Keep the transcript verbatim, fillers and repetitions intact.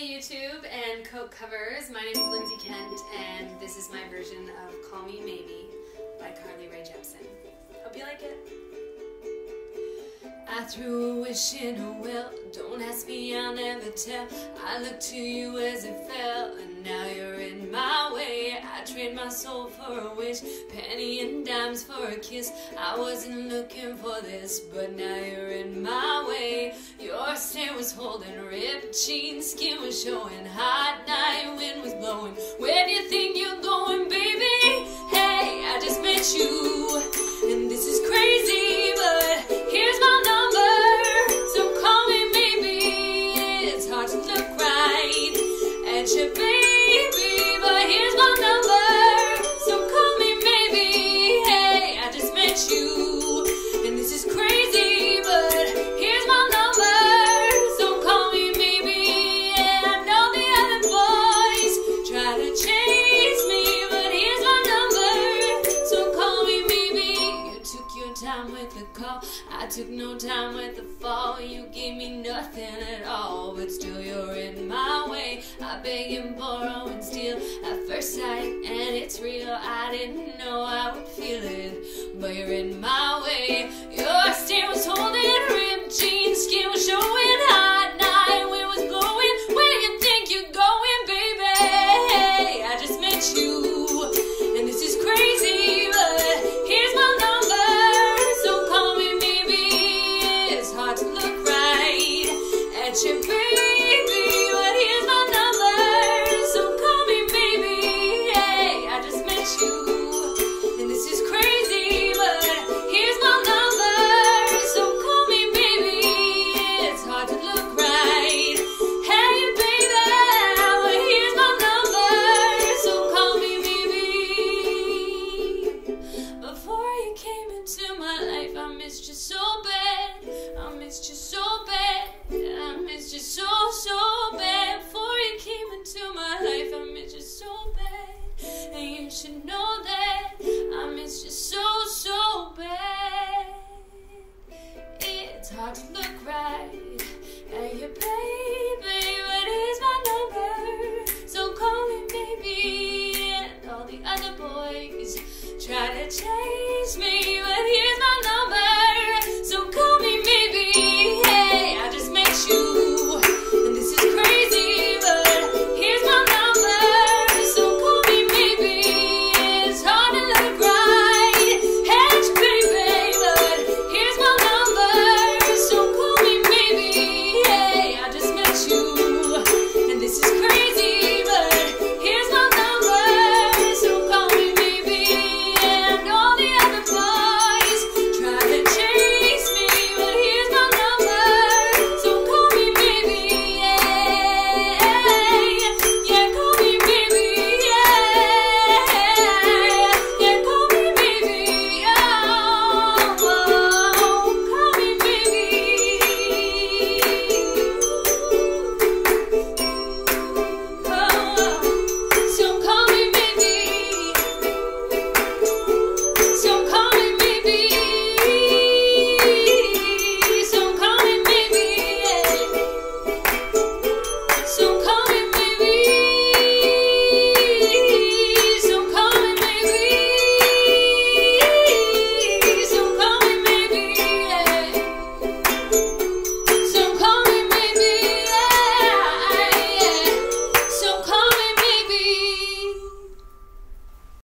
Hey YouTube and Coke Covers, my name is Lynzie Kent and this is my version of Call Me Maybe by Carly Rae Jepsen. Hope you like it. I threw a wish in a well, don't ask me, I'll never tell. I looked to you as it fell, and now you're in my way. I trade my soul for a wish, penny and dimes for a kiss. I wasn't looking for this, but now you're in my way. Your stare was holding, ripped jeans, skin was showing, hot night wind was blowing. Where do you think you're going, baby? Hey, I just met you, and this is crazy, but here's my number, so call me maybe. It's hard to look right at your baby, but here's my number, so call me maybe. Hey, I just met you, and this is crazy, but here's my number, so call me maybe. And I know the other boys try to chase me, but here's my number, so call me maybe. You took your time with the call, I took no time with the fall. You gave me nothing at all, but still you're in my way. I beg and borrow and steal at first sight, and it's real. I didn't know I would feel it, but you're in my way. Your stare was holding, ripped jeans, skin was showing.